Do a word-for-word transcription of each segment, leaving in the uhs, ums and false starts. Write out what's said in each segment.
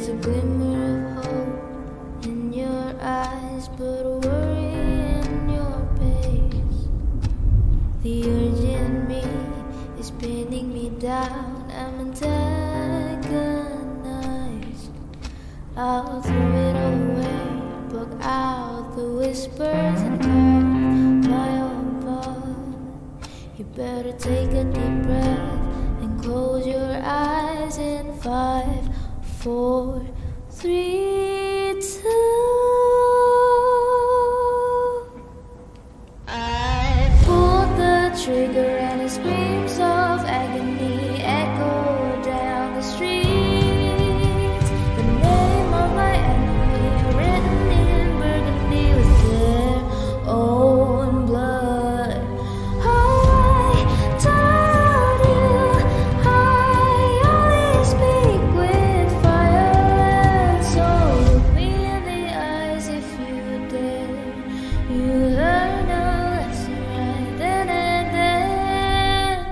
There's a glimmer of hope in your eyes, but worry in your face. The urge in me is pinning me down. I'm antagonized. I'll throw it away, block out the whispers and call my own part. You better take a deep breath and close your eyes in five, four, three, two. I pulled the trigger and it screams of agony echo down the streets. The name of my enemy written in burgundy with their own blood. Oh, I told you I only speak with fire, so look me in the eyes if you dare. You learn a lesson right then and there.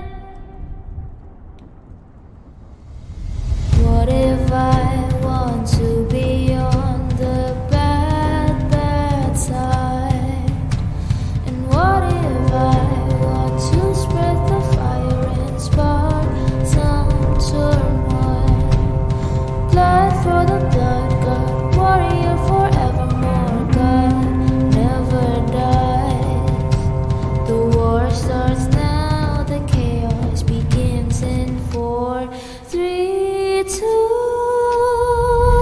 What if I want to be on the bad, bad side? And what if I want to spread the fire and spark some turmoil? Blood for the blood, God, warrior forevermore, God never dies. The war starts now, the chaos begins in four, three, two.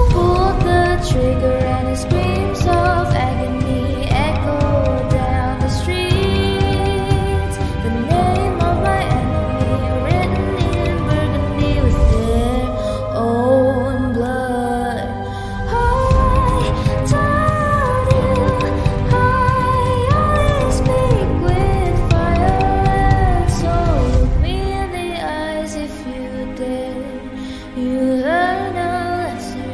Pull the trigger and it screams of agony echo down the streets. The name of my enemy written in burgundy with their own blood. Oh, I told you I only speak with fire, so look me in the eyes if you dare. You learn a lesson right then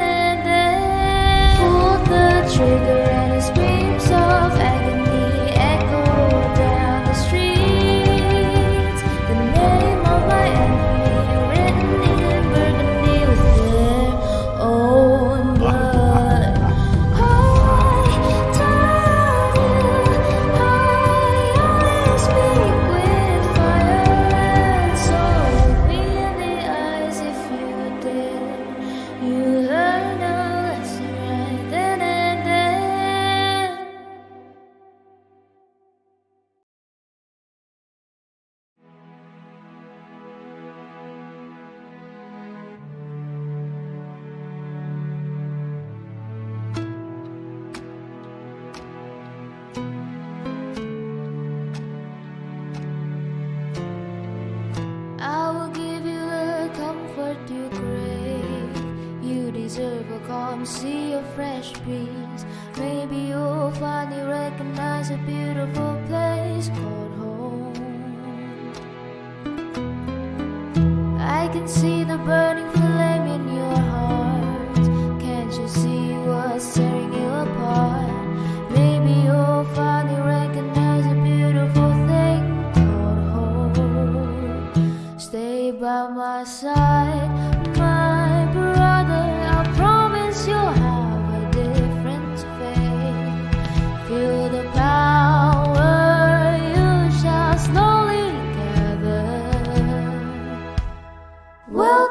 and there. Pull the trigger and it screams of agony echo down the streets. The name of my enemy written in burgundy with their own blood. Oh, I told you I only speak with fire, so look me in the eyes if you dare. You learn a lesson right then and there. I will give you the comfort you crave. You deserve a calm sea of fresh breeze. Maybe you'll finally recognize a beautiful place called home. I can see the burning flame in your heart. Can't you see what's tearing you apart? Maybe you'll finally recognize a beautiful thing called home. Stay by my side, my brother. I promise you'll have a different fate. Feel the power you shall slowly gather. Well,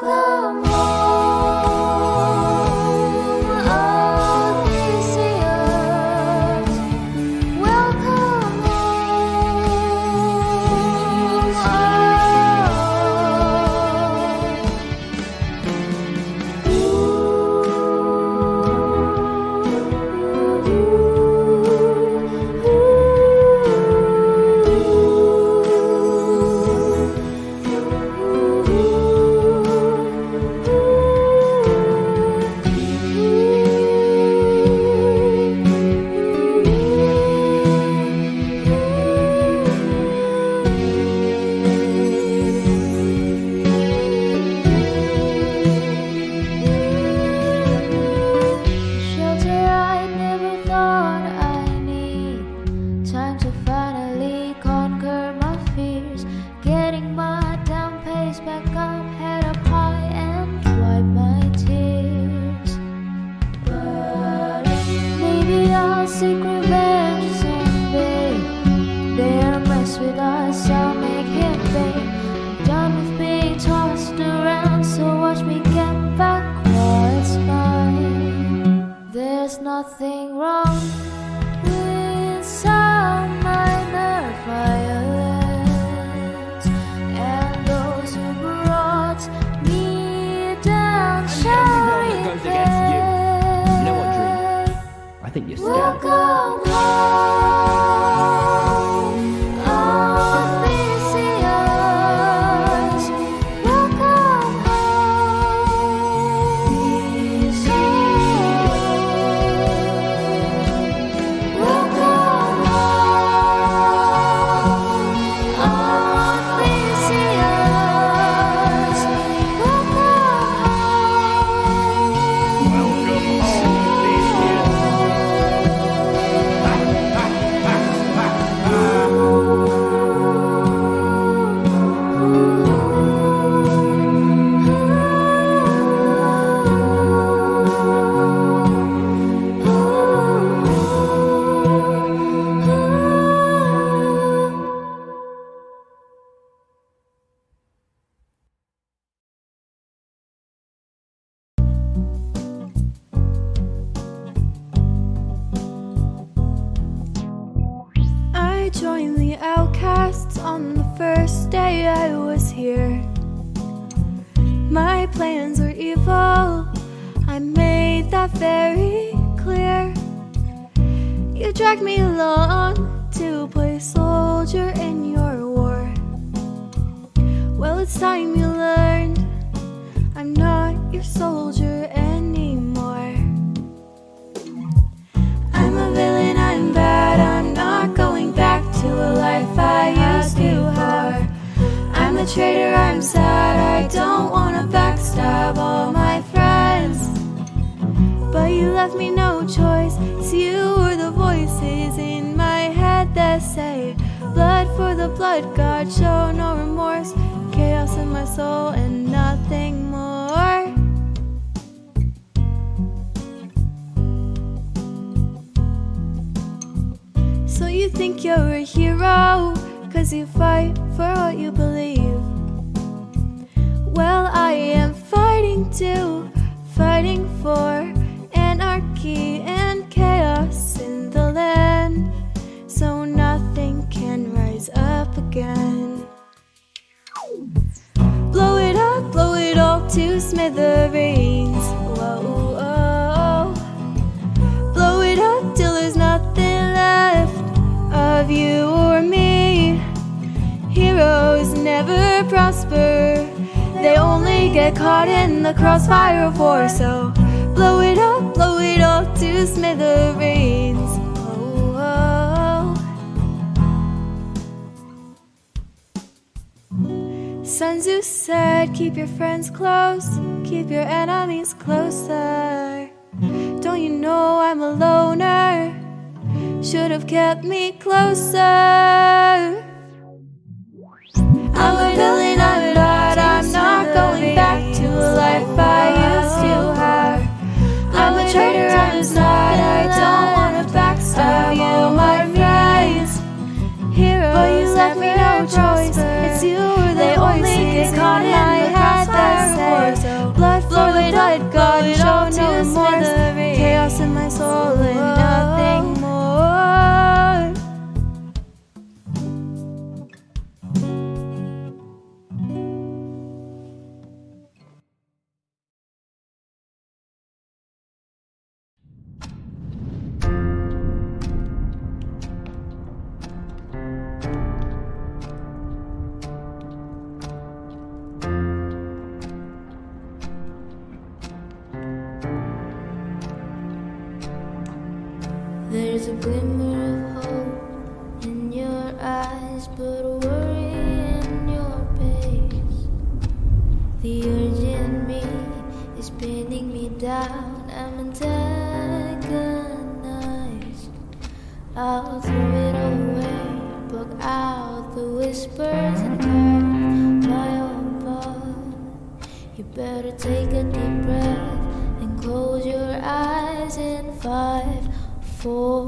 joined the outcasts on the first day I was here. My plans were evil, I made that very clear. You dragged me along to play soldier in your war. Well, it's time you learned I'm not your soldier anymore. I'm a villain, I'm bad, I'm not going back to a life I used to harbor. I'm a traitor, I'm sad, I don't wanna backstab all my friends. But you left me no choice, it's you were the voices in my head that say, blood for the blood god, show no remorse. Chaos in my soul and nothing more. So you think you're a hero, cause you fight for what you believe. Well, I am fighting too, fighting for anarchy and chaos in the land, so nothing can rise up again. Blow it up, blow it all to smithereens. Whoa, oh. Blow it up till there's nothing left of you or me. Heroes never prosper, they only get caught in the crossfire of war. So blow it up, blow it all to smithereens. Sun Tzu said, keep your friends close, keep your enemies closer. Don't you know I'm a loner? Should have kept me closer. I'm a villain, I'm bad, I'm not going back to a life I used to have. I'm a traitor, I'm sad, I don't want to backstab all my friends. But you left me no choice, it's you. They only get caught in the crossfire of war. Blood for the blood god, show no remorse. Chaos in my soul and nothing down. I'm antagonized. I'll throw it away, block out the whispers and calm my own blood. You better take a deep breath and close your eyes in five, four,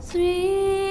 three.